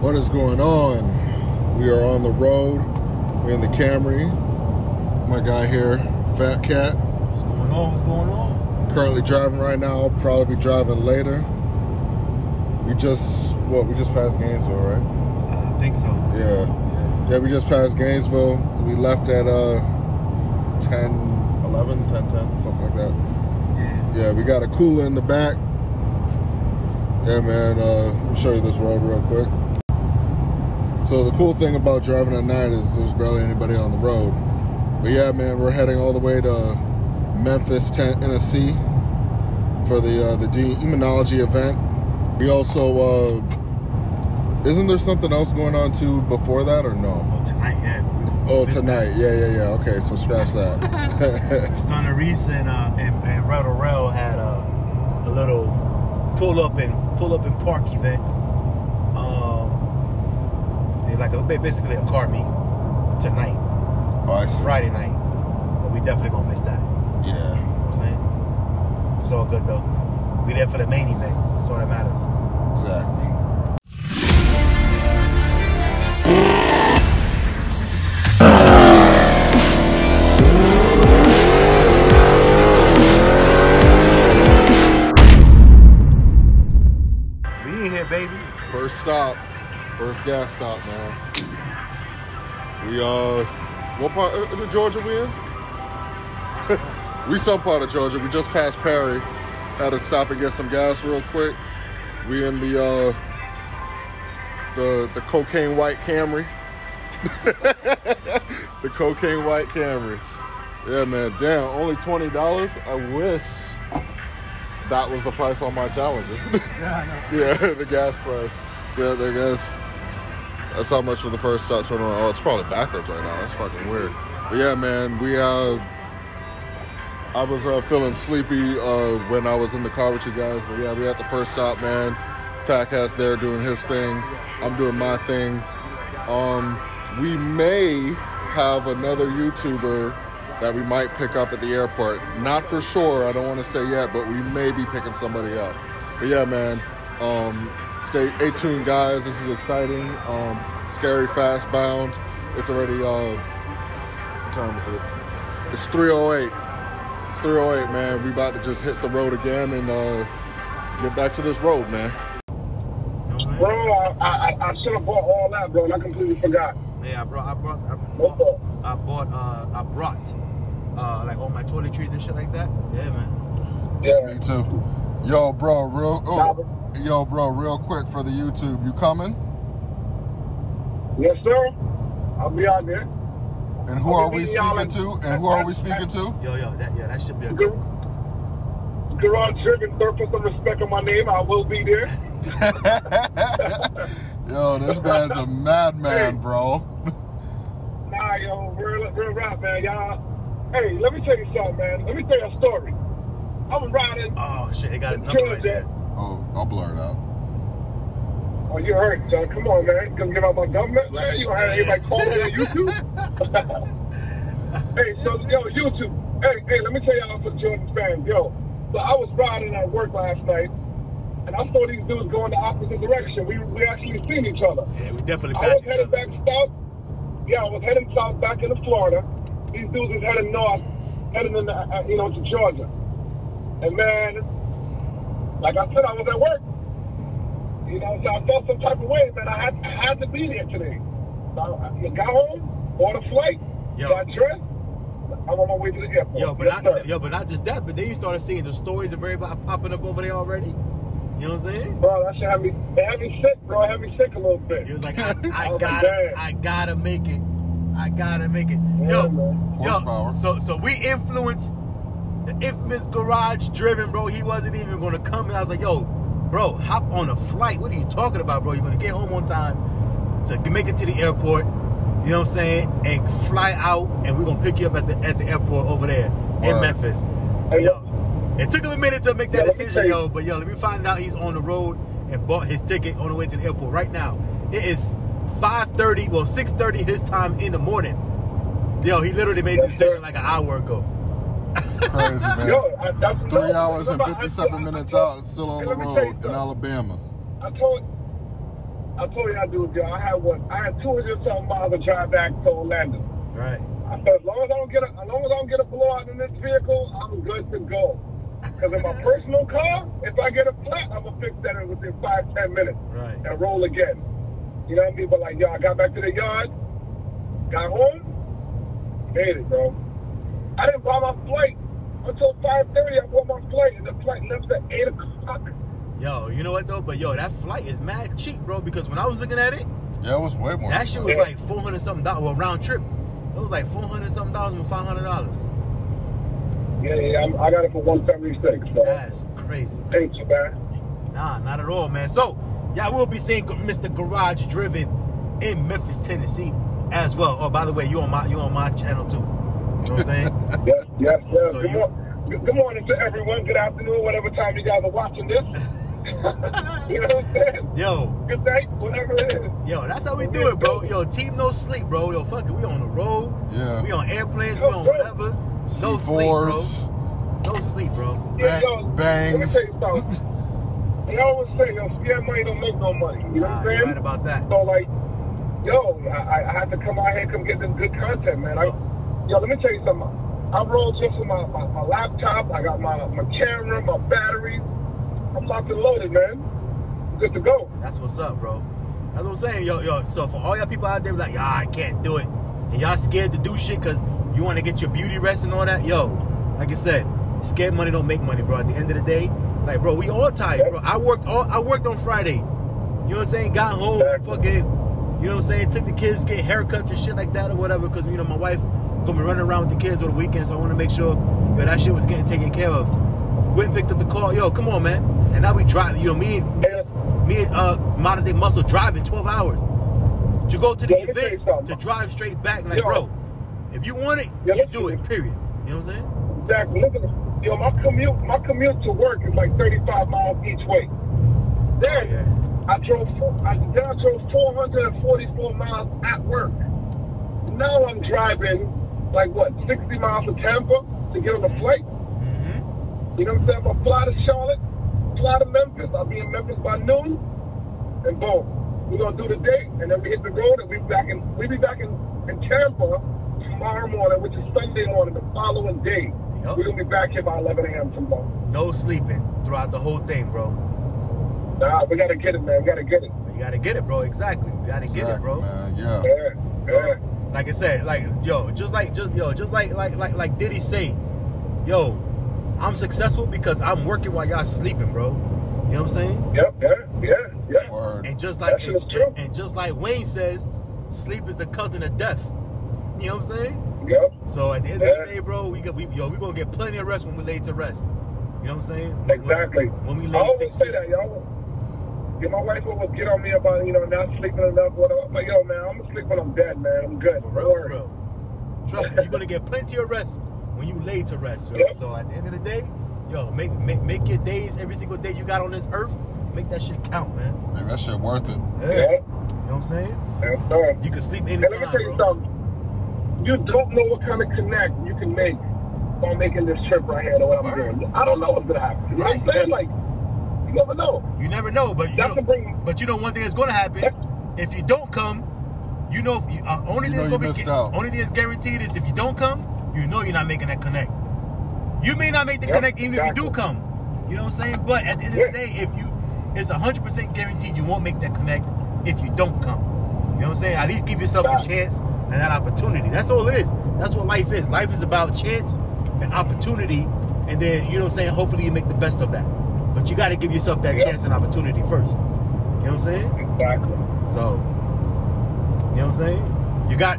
What is going on? We are on the road. We're in the Camry. My guy here, FatKat. What's going on? What's going on? Currently driving right now. I'll probably be driving later. We just passed Gainesville, right? I think so. Yeah, we just passed Gainesville. We left at 10, something like that. Yeah, we got a cooler in the back. Yeah, man, let me show you this road real quick. So the cool thing about driving at night is there's barely anybody on the road. But yeah, man, we're heading all the way to Memphis, Tennessee for the de immunology event. We also, isn't there something else going on too before that or no? Oh, tonight, yeah. Oh, tonight, yeah. Okay, so scratch that. Stunner Reese and Rattarell had a little pull up and park event. Basically a car meet tonight. Oh, I see. Friday night. But we definitely gonna miss that. Yeah. You know what I'm saying? It's all good though. We there for the main event. That's all that matters. Exactly. We in here, baby. First stop. First gas stop, man. We what part of Georgia we in? We some part of Georgia. We just passed Perry. Had to stop and get some gas real quick. We in the cocaine white Camry. The cocaine white Camry. Yeah, man. Damn, only $20. I wish that was the price on my Challenger. Yeah, I know. Yeah, the gas price. Yeah, I guess that's how much for the first stop. Oh, it's probably backwards right now. That's fucking weird. But yeah, man, we I was feeling sleepy when I was in the car with you guys. But yeah, we at the first stop, man. FatKat's there doing his thing. I'm doing my thing. We may have another YouTuber that we might pick up at the airport. Not for sure. I don't want to say yet, but we may be picking somebody up. But yeah, man. Stay tuned, guys. This is exciting. Scary fast bound. It's already what time is it? It's 3:08. It's 3:08, man. We about to just hit the road again and get back to this road, man. Bro, I should have bought all that, bro, and I completely forgot. Yeah, I brought like all my toiletries and shit like that. Yeah, man. Yeah, me too. Yo, bro, real quick for the YouTube. You coming? Yes, sir. I'll be out there. And who are we speaking to? And who are we speaking to? Yo, that should be a good one. Garage Driven, put some respect on my name. I will be there. Yo, this man's a madman, bro. Nah, yo, real rap, man, y'all. Hey, let me tell you something, man. Let me tell you a story. I was riding. Oh, shit, he got his number right there. Oh, I'll blur it out. Oh, you heard, John. Come on, man. Come give out my government, man. You had everybody calling me on YouTube. Hey, so, yo, YouTube. Hey, let me tell y'all for Jordan's fans. Yo, so I was riding at work last night, and I saw these dudes going the opposite direction. We actually seen each other. Yeah, we definitely passed each other. I was headed back south. Yeah, I was heading south back into Florida. These dudes was heading north, heading into, to Georgia. And, man, like I said, I was at work. You know, so I felt some type of way, man. I had to be there today. So I got home, bought a flight, got dressed. I'm on my way to the airport. But not just that, but then you started seeing the stories of everybody popping up over there already. You know what I'm saying? Bro, that shit had me sick, bro. It had me sick a little bit. He was like, I gotta make it. I gotta make it. Yeah, horsepower. So we influenced the infamous Garage Driven, bro. He wasn't even gonna come, and I was like, yo, bro, hop on a flight. What are you talking about, bro? You're gonna get home on time to make it to the airport, you know what I'm saying, and fly out, and we're gonna pick you up at the airport over there in Memphis. Hey, yo, it took him a minute to make that decision, yo, but yo, let me find out he's on the road and bought his ticket on the way to the airport right now. It is 5:30, well, 6:30 his time in the morning. Yo, he literally made the decision like an hour ago. Crazy, man. Yo, 3 hours and 57 minutes out, still on the road in Alabama. I told I told you I do a deal. I had 200-something miles to drive back to Orlando. Right. I said, as long as I don't get a blowout in this vehicle, I'm good to go. Because in my personal car, if I get a flat, I'm gonna fix that in within 5-10 minutes. Right. And roll again. You know what I mean? But like, yo, I got back to the yard, got home, made it, bro. I didn't buy my flight until 5:30. I bought my flight, and the flight left at 8 o'clock. Yo, you know what though? But yo, that flight is mad cheap, bro. Because when I was looking at it, yeah, it was way more. That shit was like $400-something. Well, round trip, it was like $400-something and $500. Yeah, I got it for 176. So. That's crazy. Thank you, man. Nah, not at all, man. So, y'all will be seeing Mr. Garage Driven in Memphis, Tennessee, as well. Oh, by the way, you on my channel too. You know what I'm saying? yes. So good morning to everyone. Good afternoon, whatever time you guys are watching this. You know what I'm saying? Yo. Good night, whatever it is. Yo, that's how we do it, bro. Yo, team no sleep, bro. Yo, fuck it. We on the road. Yeah. We on airplanes. Yo, we on whatever. No C4s. Sleep, bro. No sleep, bro. Yeah, yo, bangs. Let me tell you something. They always say, yo, scare money don't make no money. You know what I'm saying? You're right about that. So, like, yo, I had to come out here and come get this good content, man. So, yo, let me tell you something. I rolled just with my laptop. I got my camera, my batteries. I'm locked and loaded, man. Good to go. That's what's up, bro. That's what I'm saying, yo. So for all y'all people out there, like, y'all, I can't do it, and y'all scared to do shit because you want to get your beauty rest and all that, yo. Like I said, scared money don't make money, bro. At the end of the day, like, bro, we all tired, bro. I worked on Friday. You know what I'm saying? Got home, fucking. You know what I'm saying? Took the kids, get haircuts and shit like that or whatever, because you know my wife gonna be running around with the kids over the weekend, so I want to make sure that shit was getting taken care of. Went and picked up the car, yo. Come on, man. And now we drive, you know, me and Modern Day Muscle driving 12 hours to go to the event, to drive straight back. Like, yo, bro, if you want it, yo, you do it, period. You know what I'm saying? Exactly. Listen, yo, my commute to work is like 35 miles each way. Then, I drove 444 miles at work. Now I'm driving, like, what, 60 miles to Tampa to get on the flight? Mm-hmm. You know what I'm saying? I'm going to fly to Charlotte. Fly to Memphis. I'll be in Memphis by noon, and boom, we're gonna do the day, and then we hit the road, and we be back in Tampa tomorrow morning, which is Sunday morning, the following day. Yep. We're gonna be back here by 11 a.m. tomorrow. No sleeping throughout the whole thing, bro. Nah, we gotta get it, man. We gotta get it. You gotta get it, bro. Exactly. You gotta get it, bro. Man. Yeah. So, like I said, like yo, just like Diddy say, yo. I'm successful because I'm working while y'all sleeping, bro. You know what I'm saying? Yep. Word. And just like Wayne says, sleep is the cousin of death. You know what I'm saying? Yep. So at the end of the day, bro, we gonna get plenty of rest when we lay to rest. You know what I'm saying? Exactly. When we lay I always say that, y'all. Yeah, my wife will get on me about not sleeping enough. Whatever. But yo, man, I'm gonna sleep when I'm dead, man. I'm good. For real, bro. Trust me, you're gonna get plenty of rest when you lay to rest, right? Yep. So at the end of the day, yo, make your days, every single day you got on this earth, make that shit count, man. Make that shit worth it. Yeah. You know what I'm saying? Yeah. You can sleep anytime, and let me tell you something. You don't know what kind of connect you can make by making this trip right here, the way I'm doing. I don't know what's gonna happen. You know what I'm saying? Like, you never know. You never know, but you know one thing that's gonna happen. If you don't come, you know only thing that's guaranteed is if you don't come, you know you're not making that connect. You may not make the connect even if you do come. You know what I'm saying? But at the end of the day, it's 100% guaranteed you won't make that connect if you don't come. You know what I'm saying? At least give yourself the chance and that opportunity. That's all it is. That's what life is. Life is about chance and opportunity, and then, you know what I'm saying, hopefully you make the best of that. But you got to give yourself that chance and opportunity first. You know what I'm saying? Exactly. So, you know what I'm saying? You gotta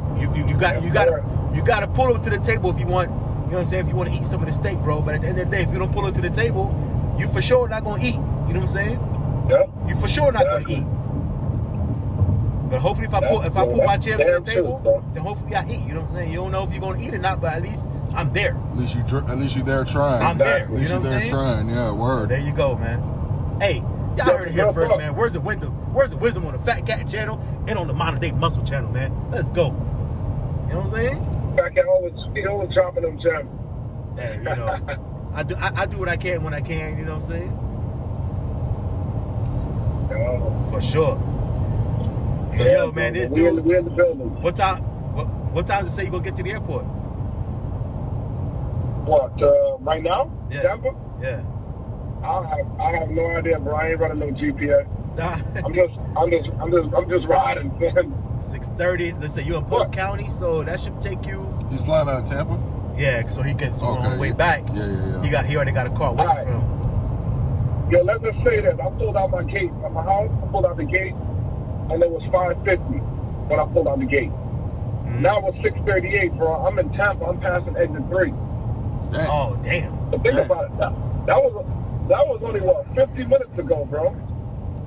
pull up to the table if you want, you know what I'm saying, if you want to eat some of the steak, bro. But at the end of the day, if you don't pull up to the table, you for sure not gonna eat. You know what I'm saying? Yeah. You for sure not gonna eat. But hopefully if I pull my chair to the table, then hopefully I eat. You know what I'm saying? You don't know if you're gonna eat or not, but at least I'm there. At least you're there trying. I'm there. At least you know what I'm saying? Trying, yeah, word. There you go, man. Hey, y'all heard it here first, man. Where's the wisdom on the Fat Cat channel and on the Modern Day Muscle channel, man? Let's go. You know what I'm saying? Fat Cat always dropping them gems. Damn, you know. I do what I can when I can. You know what I'm saying? For sure. So yo, man, this dude. We're in the building. What time? What time does it say you gonna get to the airport? What? Right now? Yeah. Denver? Yeah. I have no idea, bro. I ain't running no GPS. Nah. I'm just riding, man. 6:30. Let's say you're in Polk County, so that should take you. You flying out of Tampa? Yeah, so he can. So okay, on the way back. Yeah. He already got a car waiting for him. Yo, let's just say this. I pulled out my gate at my house. I pulled out the gate, and it was 5:50 when I pulled out the gate. Mm-hmm. Now it's 6:38, bro. I'm in Tampa. I'm passing exit 3. Damn. Oh, damn. But think about it. That was only, what, 50 minutes ago, bro?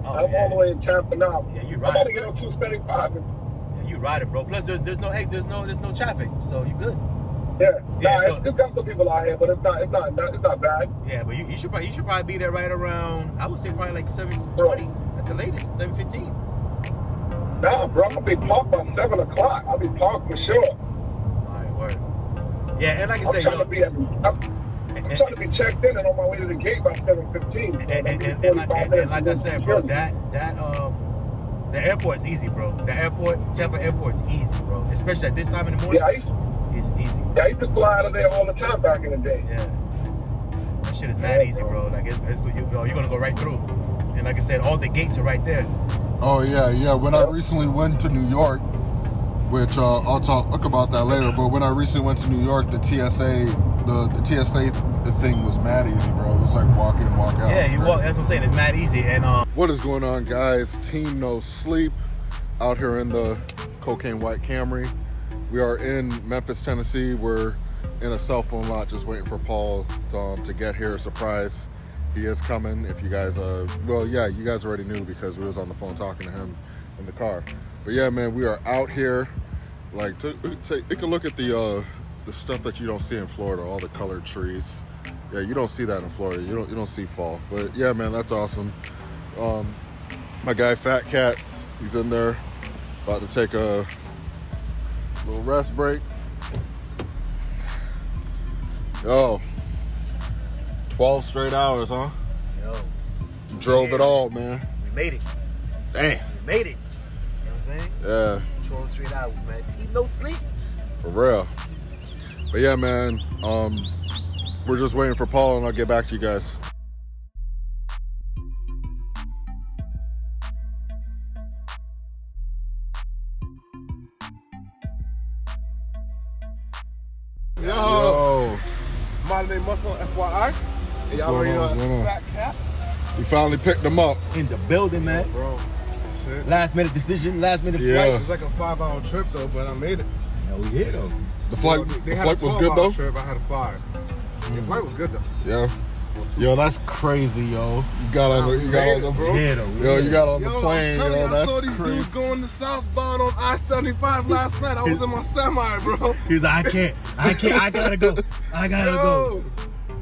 Oh, I'm all the way in Tampa now. Yeah, you riding. I'm about to get on 275. Yeah, you riding, bro. Plus, there's no traffic, so you good. Yeah. Nah, it's got some people out here, but it's not bad. Yeah, but you should probably be there right around, I would say probably like 7:20 at the latest, 7:15. Nah, bro, I'll be parked by 7 o'clock. I'll be parked for sure. Alright, word. Yeah, and like I said, I'm trying to be checked in and on my way to the gate by 7:15. And like I said, bro, the airport's easy, bro. The airport, Tampa Airport's easy, bro. Especially at this time in the morning. Yeah, it's easy. Yeah, I used to fly out of there all the time back in the day. Yeah. That shit is mad easy, bro. Like, you're going to go right through. And like I said, all the gates are right there. Oh, yeah. When I recently went to New York, which I'll talk about that later, but when I recently went to New York, the TSA thing was mad easy, bro. It was like walk in, walk out. Yeah, you walk. That's what I'm saying. It's mad easy. And what is going on, guys? Team No Sleep out here in the cocaine white Camry. We are in Memphis, Tennessee. We're in a cell phone lot just waiting for Paul to get here. Surprise, he is coming. If you guys, you guys already knew because we was on the phone talking to him in the car. But yeah, man, we are out here. Like, take a look at the stuff that you don't see in Florida, all the colored trees. Yeah, you don't see that in Florida. You don't see fall. But yeah, man, that's awesome. My guy FatKat, he's in there, about to take a little rest break. Yo, 12 straight hours, huh? Yo. Drove it all, man. We made it. Damn. We made it. You know what I'm saying? Yeah. 12 straight hours, man. Team No Sleep. For real. But yeah, man, we're just waiting for Paul and I'll get back to you guys. Yo. Modern Day Muscle, FYI. And y'all already know FatKat. We finally picked them up. In the building, man. Yeah, bro. Shit. Last minute decision, last minute flight. It was like a 5-hour trip, though, but I made it. Yeah, we hit though. The flight was good, though? Trip. I had a 5. The flight was good, though. Yeah. Yo, that's crazy, yo. You got on the plane, yo. That's I saw these dudes going to southbound on I-75 last night. I was in my semi, bro. He's like, I can't. I gotta go.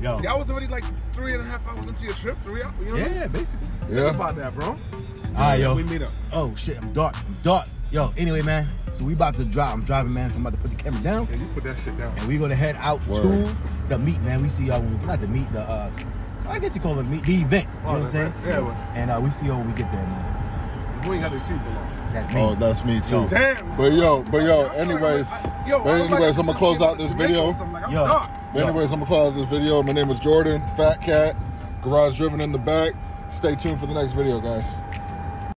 Yo. Y'all was already like 3.5 hours into your trip, 3 hours. You know what I mean? Yeah, basically. Yeah. Think about that, bro. Alright, yo. We meet up. Oh shit, I'm dark. Yo, anyway, man. So we about to drive. I'm driving, man. So I'm about to put the camera down. Yeah, you put that shit down. And we gonna head out to the meet, man. We see y'all when we not the meet, I guess you call it the meet, the event. You know what I'm saying? Yeah. Well. And we see y'all when we get there, man. You ain't got to see below. That's me. Oh, that's me too. Damn. But anyways, I'm gonna close out this video. My name is Jordan, FatKat, Garage Driven in the back. Stay tuned for the next video, guys.